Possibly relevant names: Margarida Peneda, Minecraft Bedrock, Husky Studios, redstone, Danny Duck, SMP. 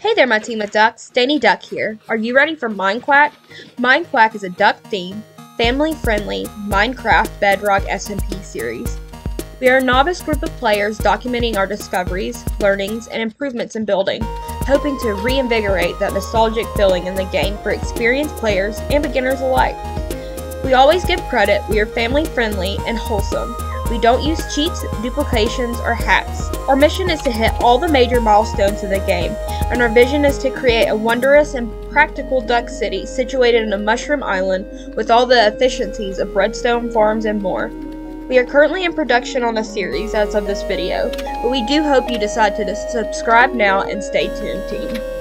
Hey there, my team of ducks. Danny Duck here. Are you ready for Minecraft? Minecraft is a duck-themed, family-friendly Minecraft Bedrock SMP series. We are a novice group of players documenting our discoveries, learnings, and improvements in building, hoping to reinvigorate that nostalgic feeling in the game for experienced players and beginners alike. We always give credit. We are family-friendly and wholesome. We don't use cheats, duplications, or hacks. Our mission is to hit all the major milestones in the game, and our vision is to create a wondrous and practical duck city situated in a mushroom island with all the efficiencies of redstone farms and more. We are currently in production on a series as of this video, but we do hope you decide to subscribe now and stay tuned, team.